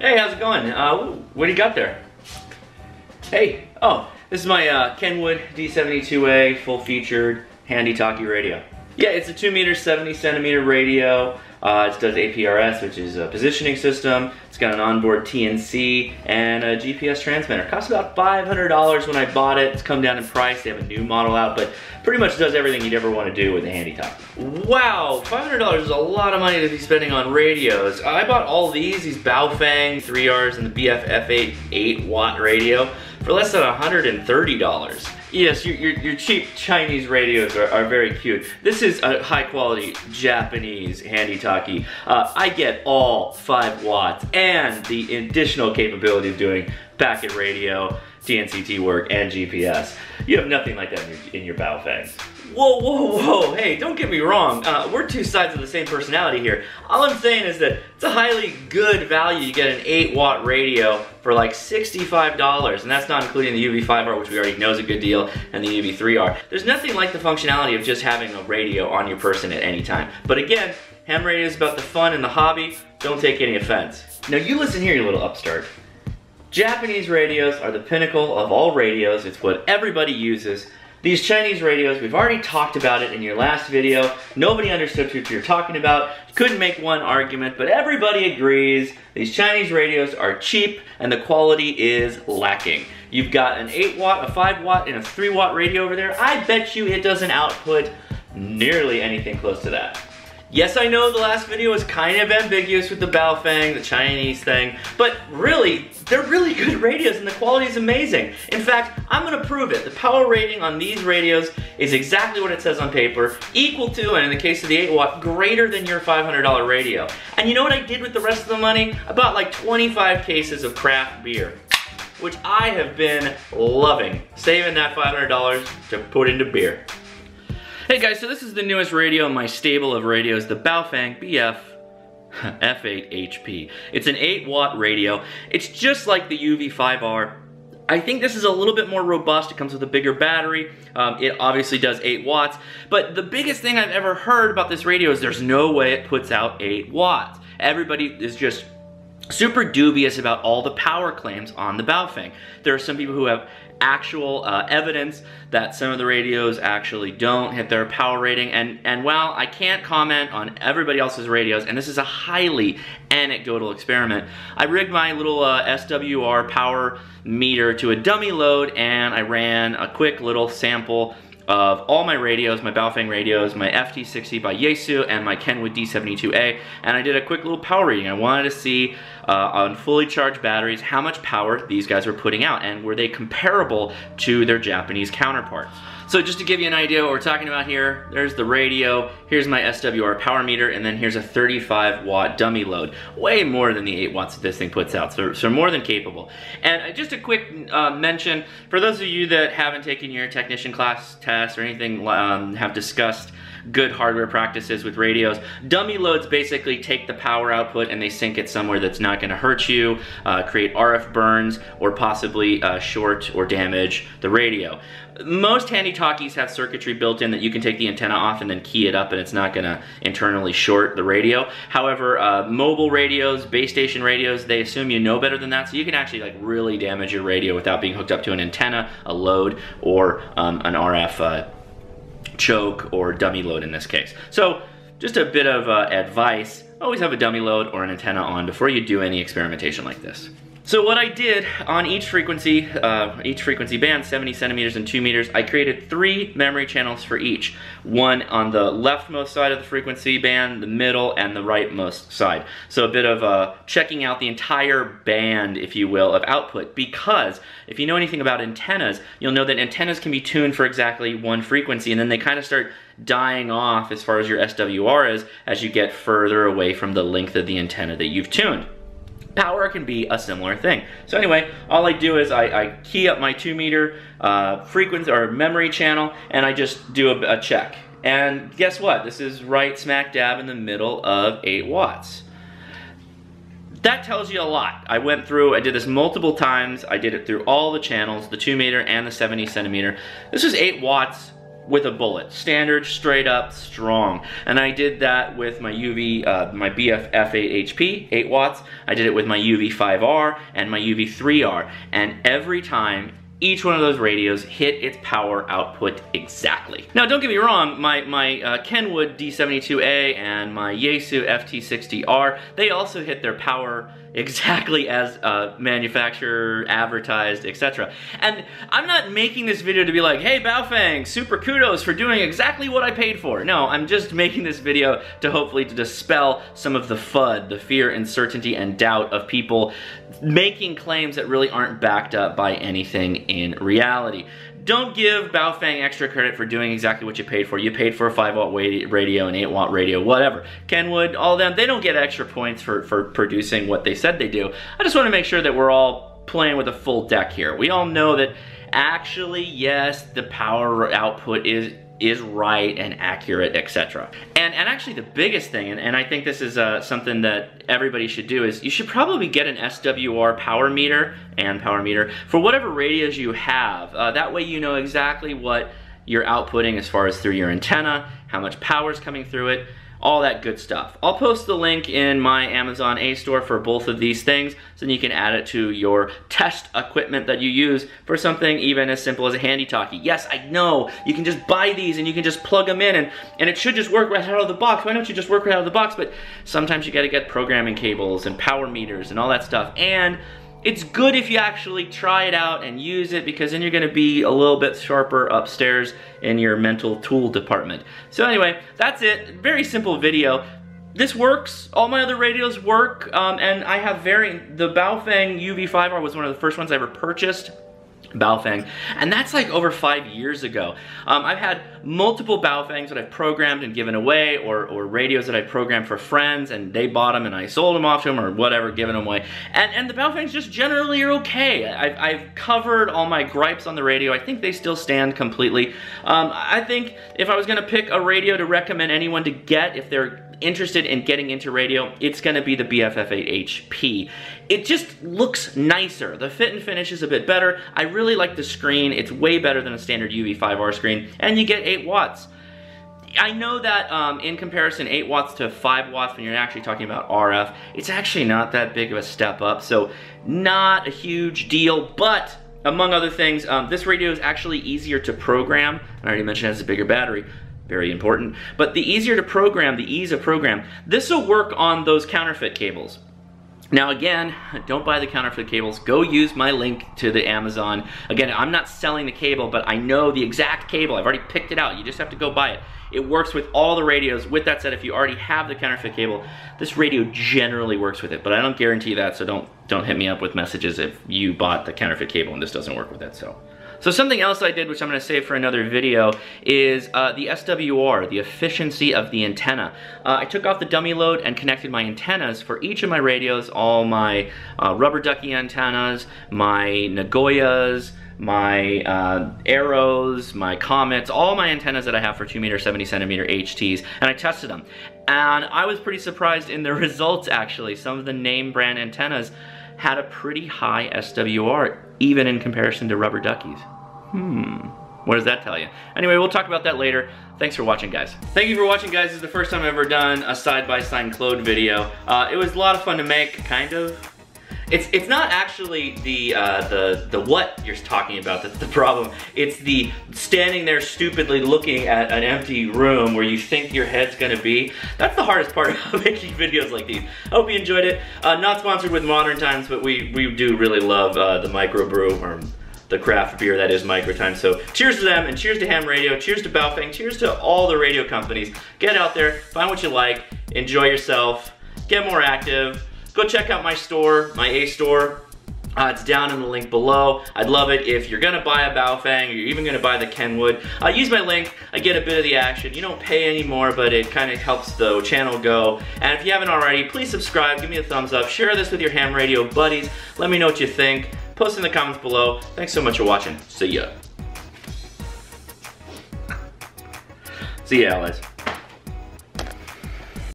Hey, how's it going? What do you got there? Hey, oh, this is my Kenwood D72A full-featured handy talkie radio. Yeah, it's a 2-meter, 70-centimeter radio. It does APRS, which is a positioning system. It's got an onboard TNC and a GPS transmitter. It cost about $500 when I bought it. It's come down in price. They have a new model out, but pretty much does everything you'd ever want to do with a handy talkie. Wow, $500 is a lot of money to be spending on radios. I bought all these Baofeng 3Rs and the BFF8 8-watt radio for less than $130. Yes, your cheap Chinese radios are very cute. This is a high-quality Japanese handy talkie. I get all 5 watts and the additional capability of doing packet radio, TNCT work, and GPS. You have nothing like that in your Baofengs. Whoa, whoa, whoa, hey, don't get me wrong. We're two sides of the same personality here. All I'm saying is that it's a highly good value. You get an 8-watt radio for like $65, and that's not including the UV-5R, which we already know is a good deal, and the UV-3R. There's nothing like the functionality of just having a radio on your person at any time. But again, ham radio is about the fun and the hobby. Don't take any offense. Now you listen here, you little upstart. Japanese radios are the pinnacle of all radios. It's what everybody uses. These Chinese radios, we've already talked about it in your last video. Nobody understood what you're talking about. Couldn't make one argument, but everybody agrees these Chinese radios are cheap and the quality is lacking. You've got an 8-watt, a 5-watt, and a 3-watt radio over there. I bet you it doesn't output nearly anything close to that. Yes, I know the last video was kind of ambiguous with the Baofeng, the Chinese thing, but really, they're really good radios and the quality is amazing. In fact, I'm gonna prove it. The power rating on these radios is exactly what it says on paper, equal to, and in the case of the 8-watt, greater than your $500 radio. And you know what I did with the rest of the money? I bought like 25 cases of craft beer, which I have been loving, saving that $500 to put into beer. Hey guys, so this is the newest radio in my stable of radios, the Baofeng BF-F8HP. It's an 8-watt radio. It's just like the UV-5R. I think this is a little bit more robust. It comes with a bigger battery. It obviously does 8 watts. But the biggest thing I've ever heard about this radio is there's no way it puts out 8 watts. Everybody is just super dubious about all the power claims on the Baofeng. There are some people who have actual evidence that some of the radios actually don't hit their power rating, and while I can't comment on everybody else's radios, and this is a highly anecdotal experiment, I rigged my little SWR power meter to a dummy load, and I ran a quick little sample of all my radios, my Baofeng radios, my FT60 by Yaesu, and my Kenwood D72A, and I did a quick little power reading. I wanted to see on fully charged batteries how much power these guys were putting out, and were they comparable to their Japanese counterparts. So just to give you an idea what we're talking about here, there's the radio, here's my SWR power meter, and then here's a 35-watt dummy load. Way more than the 8 watts that this thing puts out, so more than capable. And just a quick mention, for those of you that haven't taken your technician class test or anything, have discussed good hardware practices with radios, dummy loads basically take the power output and they sink it somewhere that's not going to hurt you, create RF burns, or possibly short or damage the radio. Most handy talkies have circuitry built in that you can take the antenna off and then key it up and it's not going to internally short the radio. However, mobile radios, base station radios, they assume you know better than that, so you can actually like really damage your radio without being hooked up to an antenna, a load, or an RF choke or dummy load in this case. So just a bit of advice, always have a dummy load or an antenna on before you do any experimentation like this. So what I did on each frequency band, 70 centimeters and 2 meters, I created 3 memory channels for each. One on the leftmost side of the frequency band, the middle, and the rightmost side. So a bit of checking out the entire band, if you will, of output, because if you know anything about antennas, you'll know that antennas can be tuned for exactly one frequency, and then they kind of start dying off as far as your SWR is as you get further away from the length of the antenna that you've tuned. Power can be a similar thing. So anyway, all I do is I key up my 2-meter frequency or memory channel, and I just do a check. And guess what? This is right smack dab in the middle of 8 watts. That tells you a lot. I went through, I did this multiple times. I did it through all the channels, the 2-meter and the 70 centimeter. This is 8 watts with a bullet. Standard, straight up, strong. And I did that with my my BFF8HP, 8 watts. I did it with my UV-5R and my UV-3R. And every time, each one of those radios hit its power output exactly. Now, don't get me wrong, my Kenwood D72A and my Yaesu FT60R, they also hit their power exactly as manufacturer, advertised, etc. And I'm not making this video to be like, hey Baofeng, super kudos for doing exactly what I paid for. No, I'm just making this video to hopefully to dispel some of the FUD, the fear, uncertainty, and doubt of people making claims that really aren't backed up by anything in reality. Don't give Baofeng extra credit for doing exactly what you paid for. You paid for a 5-watt radio, an 8-watt radio, whatever. Kenwood, all of them, they don't get extra points for producing what they said they do. I just want to make sure that we're all playing with a full deck here. We all know that actually, yes, the power output is right and accurate, etc. And actually the biggest thing, and I think this is something that everybody should do, is you should probably get an SWR power meter for whatever radios you have. That way you know exactly what you're outputting as far as through your antenna, how much power is coming through it, all that good stuff. I'll post the link in my Amazon A-Store for both of these things, so then you can add it to your test equipment that you use for something even as simple as a handy talkie. Yes, I know, you can just buy these and you can just plug them in and it should just work right out of the box. Why don't you just work right out of the box? But sometimes you gotta get programming cables and power meters and all that stuff. And it's good if you actually try it out and use it, because then you're gonna be a little bit sharper upstairs in your mental tool department. So anyway, that's it, very simple video. This works, all my other radios work, and I have the Baofeng UV-5R was one of the first ones I ever purchased. Baofeng, and that's like over 5 years ago. I've had multiple Baofengs that I've programmed and given away, or radios that I programmed for friends and they bought them and I sold them off to them or whatever, given them away. And the Baofengs just generally are okay. I've covered all my gripes on the radio. I think they still stand completely. I think if I was gonna pick a radio to recommend anyone to get if they're interested in getting into radio, it's gonna be the BFF8HP. It just looks nicer. The fit and finish is a bit better. I really like the screen. It's way better than a standard UV-5R screen, and you get 8 watts. I know that in comparison, 8 watts to 5 watts when you're actually talking about RF, it's actually not that big of a step up, so not a huge deal, but among other things, this radio is actually easier to program. I already mentioned it has a bigger battery. Very important. But the easier to program, the ease of program, this will work on those counterfeit cables. Now again, don't buy the counterfeit cables. Go use my link to the Amazon. Again, I'm not selling the cable, but I know the exact cable. I've already picked it out. You just have to go buy it. It works with all the radios. With that said, if you already have the counterfeit cable, this radio generally works with it, but I don't guarantee that, so don't hit me up with messages if you bought the counterfeit cable and this doesn't work with it, so. So something else I did, which I'm gonna save for another video, is the SWR, the efficiency of the antenna. I took off the dummy load and connected my antennas for each of my radios, all my rubber ducky antennas, my Nagoyas, my Arrows, my Comets, all my antennas that I have for 2 meter, 70 centimeter HTs, and I tested them. And I was pretty surprised in the results, actually. Some of the name brand antennas had a pretty high SWR, even in comparison to rubber duckies. What does that tell you? Anyway, we'll talk about that later. Thanks for watching, guys. Thank you for watching, guys. This is the first time I've ever done a side-by-side Claude video. It was a lot of fun to make, kind of. It's not actually the what you're talking about that's the problem. It's the standing there stupidly looking at an empty room where you think your head's gonna be. That's the hardest part of making videos like these. I hope you enjoyed it. Not sponsored with Modern Times, but we do really love the microbrew, or the craft beer that is Micro Times. So cheers to them, and cheers to Ham Radio, cheers to Baofeng, cheers to all the radio companies. Get out there, find what you like, enjoy yourself, get more active. Go check out my store, my A-Store. It's down in the link below. I'd love it if you're gonna buy a Baofeng, or you're even gonna buy the Kenwood. Use my link, I get a bit of the action. You don't pay anymore, but it kinda helps the channel go. And if you haven't already, please subscribe, give me a thumbs up, share this with your ham radio buddies, let me know what you think. Post in the comments below. Thanks so much for watching. See ya. See ya, allies.